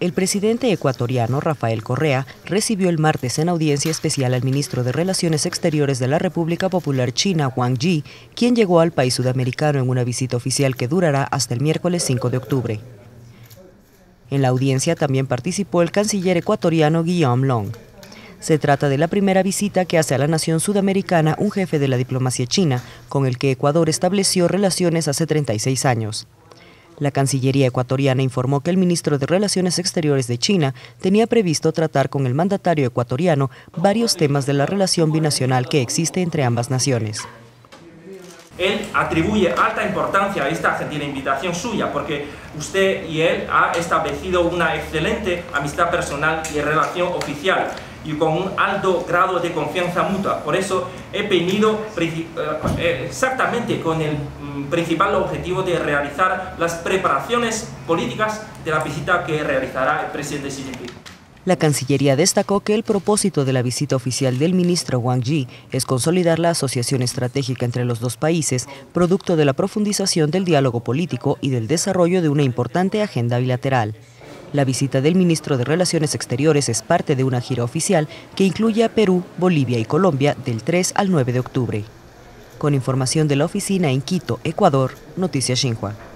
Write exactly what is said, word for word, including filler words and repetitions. El presidente ecuatoriano Rafael Correa recibió el martes en audiencia especial al ministro de Relaciones Exteriores de la República Popular China, Wang Yi, quien llegó al país sudamericano en una visita oficial que durará hasta el miércoles cinco de octubre. En la audiencia también participó el canciller ecuatoriano Guillaume Long. Se trata de la primera visita que hace a la nación sudamericana un jefe de la diplomacia china, con el que Ecuador estableció relaciones hace treinta y seis años. La Cancillería ecuatoriana informó que el ministro de Relaciones Exteriores de China tenía previsto tratar con el mandatario ecuatoriano varios temas de la relación binacional que existe entre ambas naciones. Él atribuye alta importancia a esta gentil invitación suya porque usted y él han establecido una excelente amistad personal y relación oficial y con un alto grado de confianza mutua. Por eso he venido exactamente con el principal objetivo de realizar las preparaciones políticas de la visita que realizará el presidente Xi Jinping. La Cancillería destacó que el propósito de la visita oficial del ministro Wang Yi es consolidar la asociación estratégica entre los dos países, producto de la profundización del diálogo político y del desarrollo de una importante agenda bilateral. La visita del ministro de Relaciones Exteriores es parte de una gira oficial que incluye a Perú, Bolivia y Colombia del tres al nueve de octubre. Con información de la oficina en Quito, Ecuador, Noticias Xinhua.